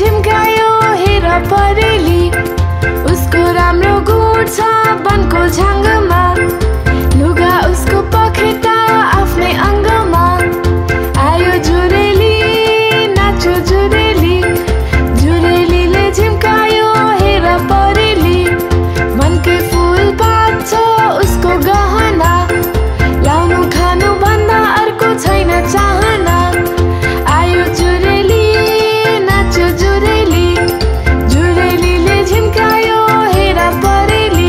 ठिमकायो हेरा परेली उसको राम्रो गुड छ बनको झ्याङ्गमा लुगा उसको पखेटा आफ्नै अङ्गमा आयो जुरेली नाचो जुरेली जुरेलीले ठिमकायो हेरा परेली मनकै फूल बाँच्छ उसको गहना लाउनु खानु भन्दा अर्को छैन चाहना आयो जुरेली नाचो जुरेली जुरेलीले झिम्कायो हेरा परेली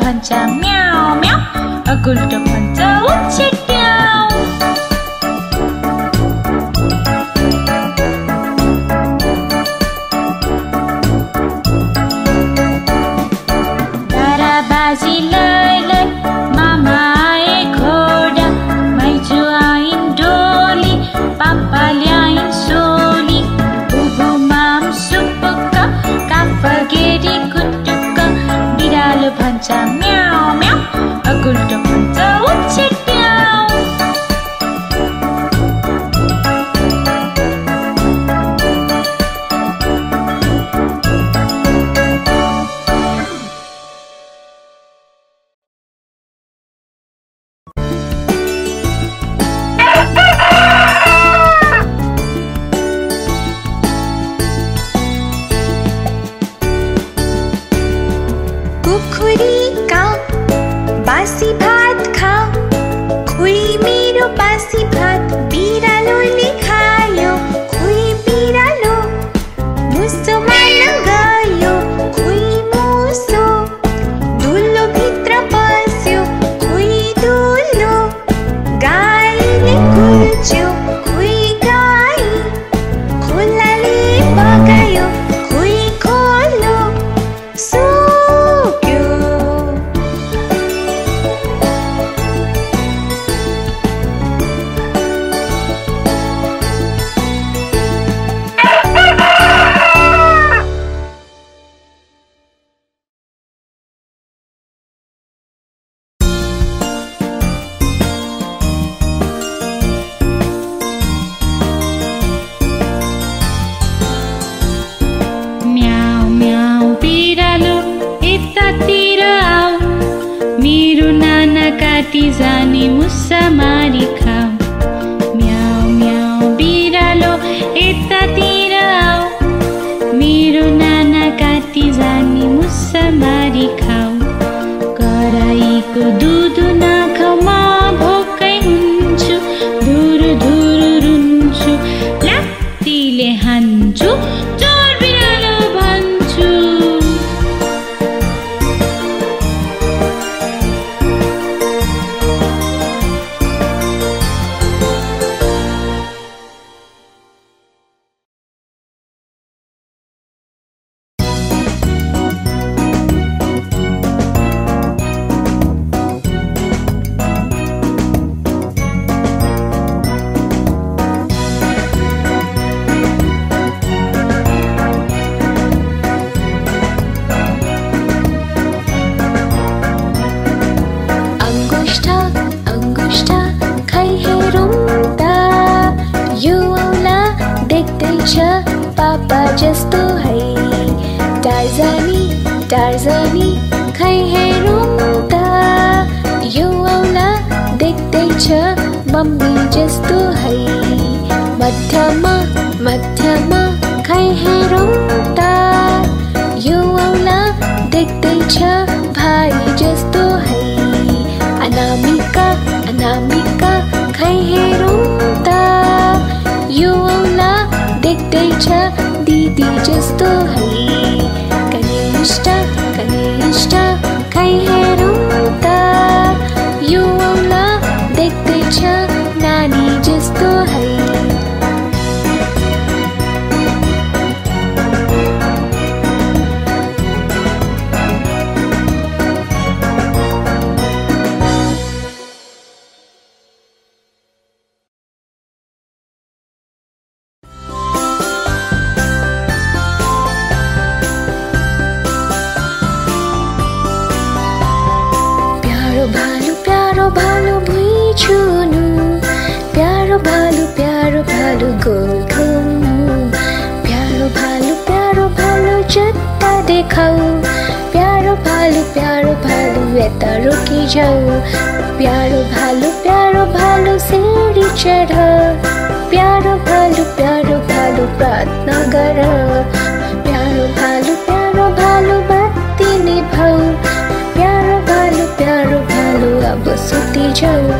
Panca meow meow, aku udah panca ucik meow. Dara bazi lai lai, mama ai koda, mai juain doli, papa liain soli, ubu mam supuka, kapal gede kutuka, di dalam panca meow. Aku udah panca ucik meow. Kukuri kau बासी भात खाओ, खुई मेरो बासी भात बिरालोले खायो, खुई बिरालो मुसो मार्न गयो, खुई मुसो दुलो भित्र बस्यो, खुई दुलो गाईले कुर्च्यो, खुई गाई खोलाले बगायो, खुई खोलो जानी मुस्सा मारी खाओ, म्याऊ म्याऊ बिरालो यतातिर आओ, मेरो नाना काटी जानी मुस्सा मारी खाओ, कराईको दुध नखाऊ म भोकै हुन्छु, धुर धुर रुन्छु, लात्तीले हान्छु, चोर बिरालो भन्छु। जस्तो है टार्जनी टार्जनी खै हेरौँता, यो औला देख्दैछ मम्मी जस्तो है, मध्यमा मध्यमा खै हेरौँता, यो औला देख्दैछ भाइ जस्तो है, अनामिका अनामिका खै हेरौँता, यो औला देख्दैछ दीदी जस्तो है। चुनू प्यारो भालो गोल घुमू प्यारो भालो जत्ता देखाऊ प्यारो भालो यता रोकी जाऊ प्यारो भालो सीढ़ी चढ़ा प्यारो भालो प्रार्थना करा प्यारो भालो बत्ती निभाऊ प्यारो भालो अब सुती जाऊ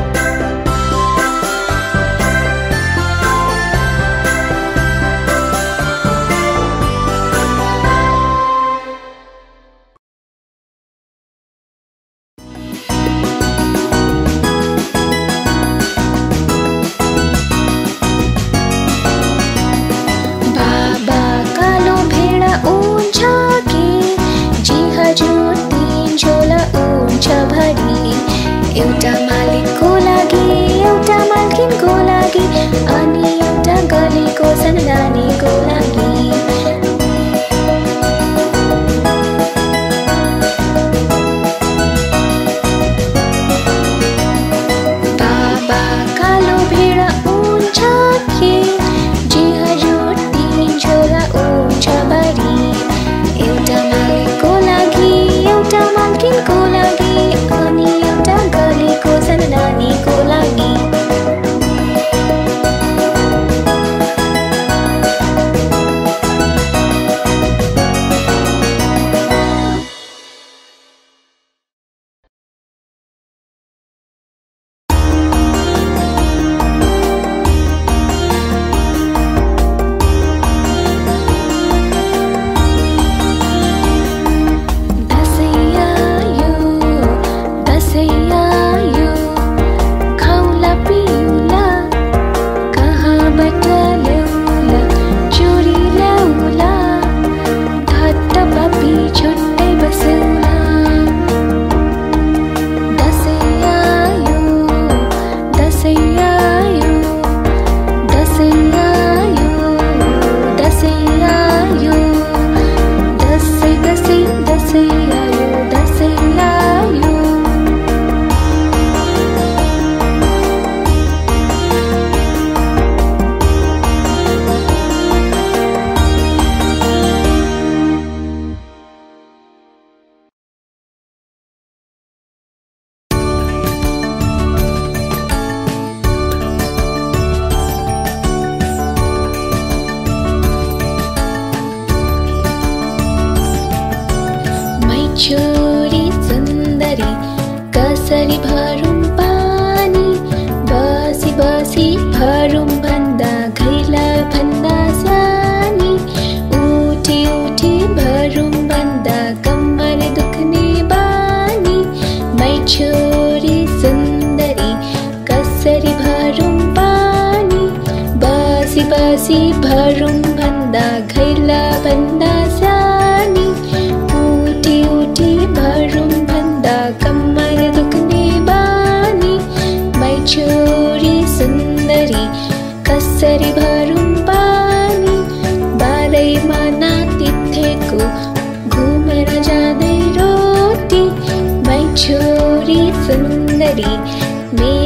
me